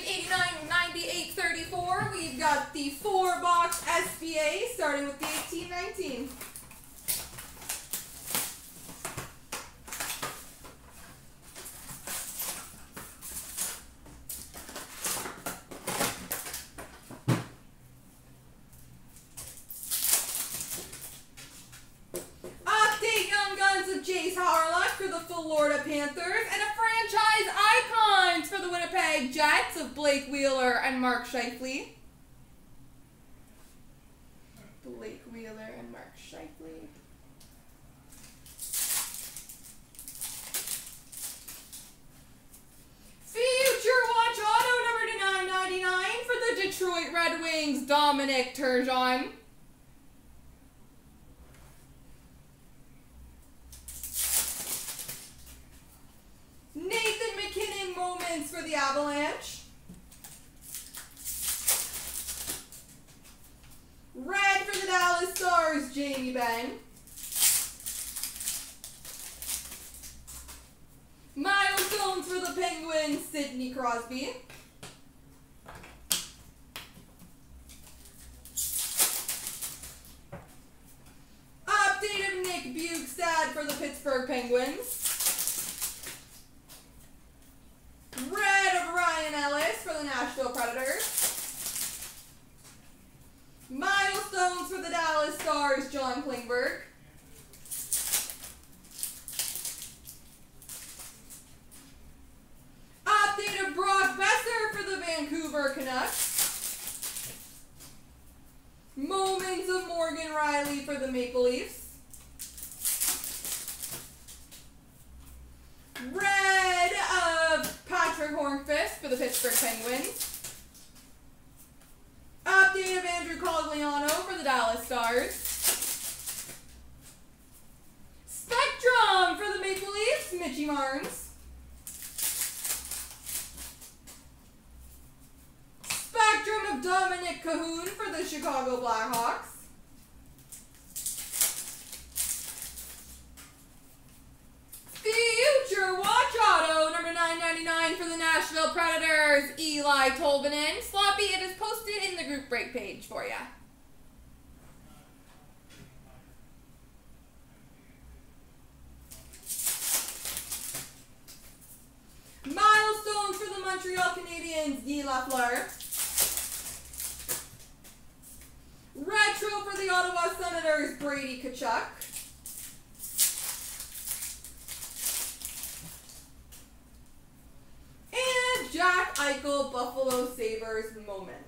$88.98, $98.94. We've got the 4-box SBA starting with the 18-19. Update Young Guns of Jace Harlock for the Florida Panthers, and a franchise icons for the Winnipeg Jets of Blake Wheeler and Mark Scheifele. Blake Wheeler and Mark Scheifele. Future Watch Auto number to 999 for the Detroit Red Wings, Dominic Turgeon. For the Avalanche. Red for the Dallas Stars, Jamie Benn. Milestones for the Penguins, Sidney Crosby. Update of Nick Bjugstad for the Pittsburgh Penguins. Red of Ryan Ellis for the Nashville Predators. Milestones for the Dallas Stars, John Klingberg. Update of Brock Besser for the Vancouver Canucks. Moments of Morgan Riley for the Maple Leafs. Red of Patrick Hornfist for the Pittsburgh Penguins. Update of Andrew Cogliano for the Dallas Stars. Spectrum for the Maple Leafs, Mitchie Marnes. Spectrum of Dominic Cahoon for the Chicago Blackhawks. Future Watch Auto number 999 for the Nashville Predators, Eli Tolvanen. Sloppy, it is posted in the group break page for you. Milestones for the Montreal Canadiens, Guy Lafleur. Retro for the Ottawa Senators, Brady Tkachuk. Jack Eichel, Buffalo Sabres moments.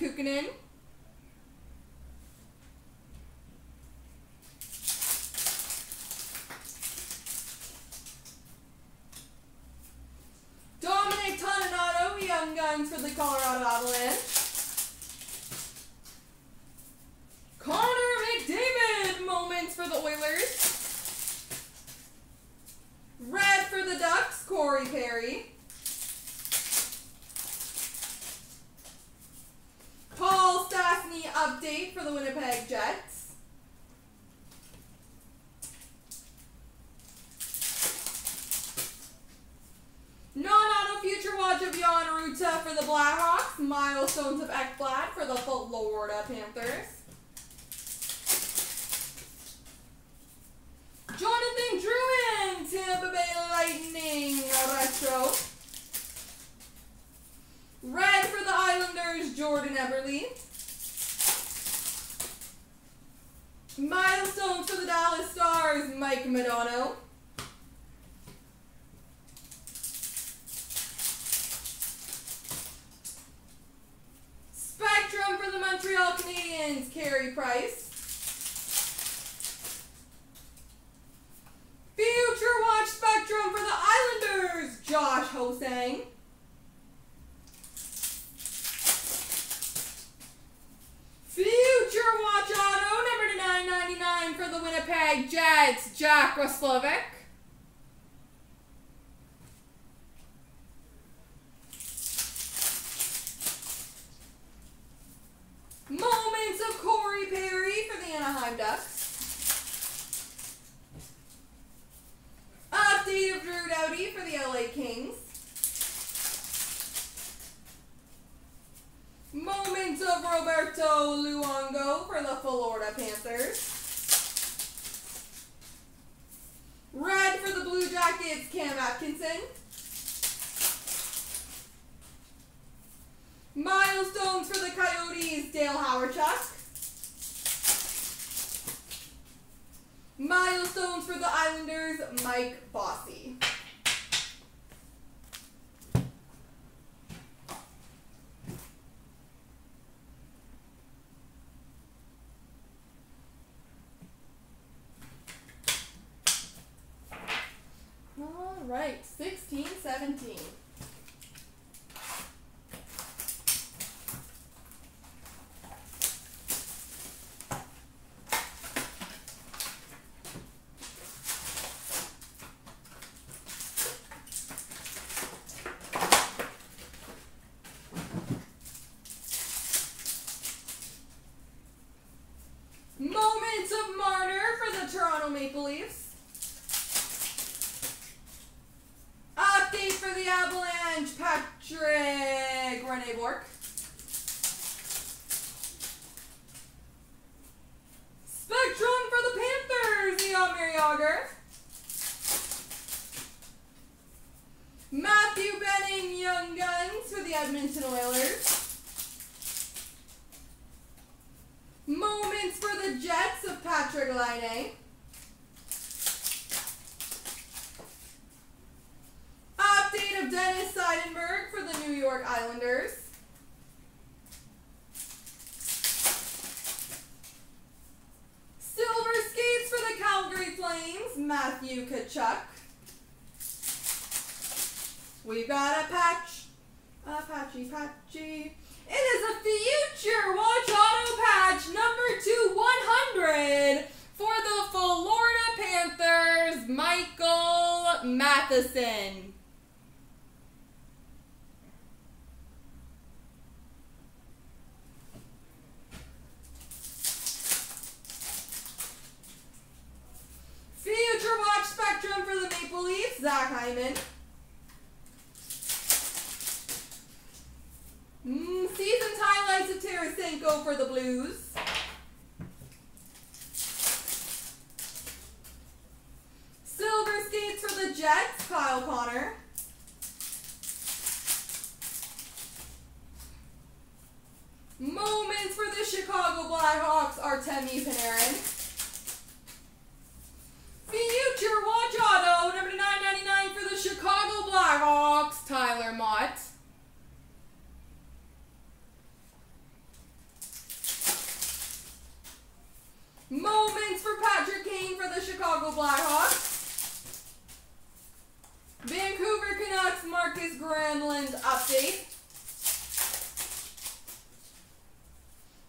Kukkonen. Dominic Toninato, Young Guns for the Colorado Avalanche. Connor McDavid, moments for the Oilers. Red for the Ducks, Corey Perry. Paul Stastny update for the Winnipeg Jets. Non-auto future watch of Yan Ruta for the Blackhawks. Milestones of Ekblad for the Florida Panthers. Jonathan Drouin, Tampa Bay Lightning, retro. Red for the Islanders, Jordan Eberle. Milestones for the Dallas Stars, Mike Madano. Spectrum for the Montreal Canadiens, Carey Price. Future Watch Spectrum for the Islanders, Josh Hosang. Winnipeg Jets, Jack Roslovic. Moments of Corey Perry for the Anaheim Ducks. Update of Drew Doughty for the LA Kings. Moments of Roberto Luongo for the Florida Panthers. Red for the Blue Jackets, Cam Atkinson. Milestones for the Coyotes, Dale Hawerchuk. Milestones for the Islanders, Mike Bossy. All right, 16-17. Maple Leafs. Update for the Avalanche, Patrick René Bourque. Spectrum for the Panthers, Leon Meriager. Matthew Benning, Young Guns for the Edmonton Oilers. Moments for the Jets of Patrick Laine. Of Dennis Seidenberg for the New York Islanders. Silver skates for the Calgary Flames, Matthew Tkachuk. We've got a patch. Patchy. It is a future watch auto patch number 2/100 for the Florida Panthers, Michael Matheson. Future Watch Spectrum for the Maple Leafs, Zach Hyman. Season's highlights of Tarasenko for the Blues. Silver skates for the Jets, Kyle Connor. Moments for the Chicago Blackhawks, Artemi Panarin. Future Watch Auto, number $9.99 for the Chicago Blackhawks, Tyler Mott. Moments for Patrick Kane for the Chicago Blackhawks. Vancouver Canucks, Marcus Granlund update.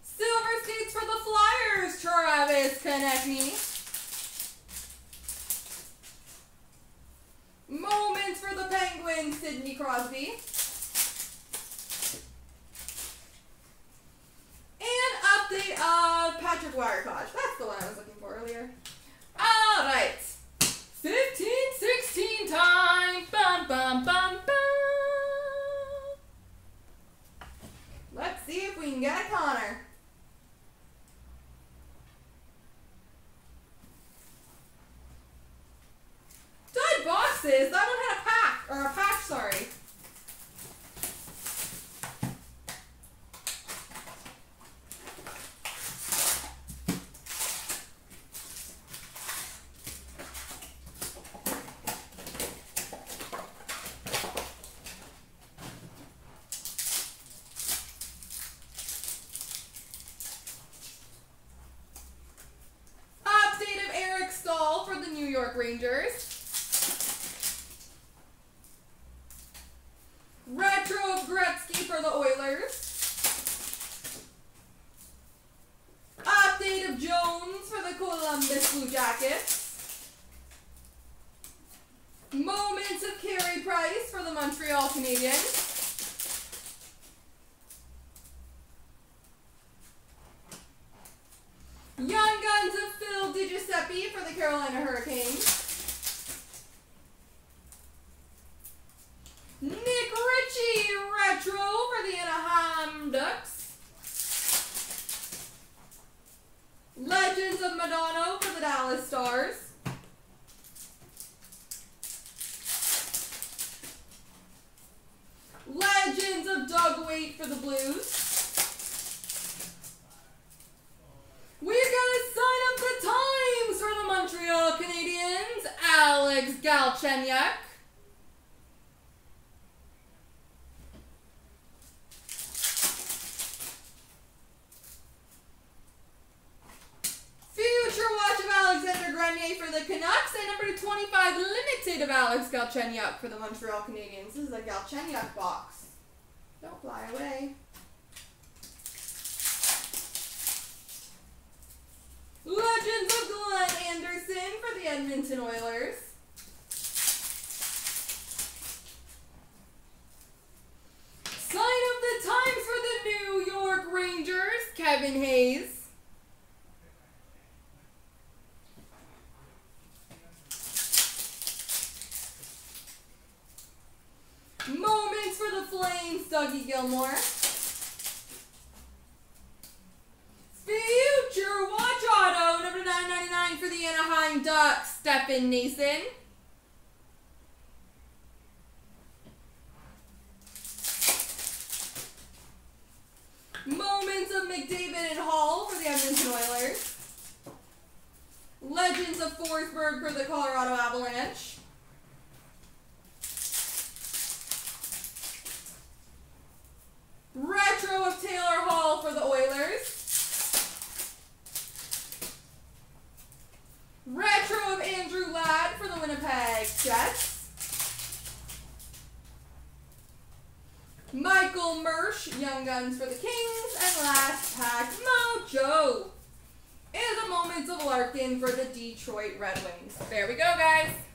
Silver skates for the Flyers, Travis Konecki. Moments for the Penguins, Sidney Crosby. And update of Patrick Wirecosh. That's the one I was looking for earlier. All right. 15-16 time. Bum, bum, bum, bum. Let's see if we can get a Connor. Boxes. That one had a pack, or a patch, sorry. Canadian. Young Guns of Phil DiGiuseppe for the Carolina Hurricanes. Nick Ritchie Retro for the Anaheim Ducks. Legends of Madano for the Dallas Stars. Legends of Doug Weight for the Blues. We've got a sign of the times for the Montreal Canadiens, Alex Galchenyuk. For the Canucks, and number 25 limited of Alex Galchenyuk for the Montreal Canadiens. This is a Galchenyuk box. Don't fly away. Legends of Glenn Anderson for the Edmonton Oilers. Sign of the times for the New York Rangers, Kevin Hayes. Dougie Gilmore. Future Watch Auto, number 999 for the Anaheim Ducks, Stefan Nason. Moments of McDavid and Hall for the Edmonton Oilers. Legends of Forsberg for the Colorado Avalanche. Retro of Taylor Hall for the Oilers. Retro of Andrew Ladd for the Winnipeg Jets. Michael Mersch, Young Guns for the Kings. And last pack, Mojo is a Moments of Larkin for the Detroit Red Wings. There we go, guys.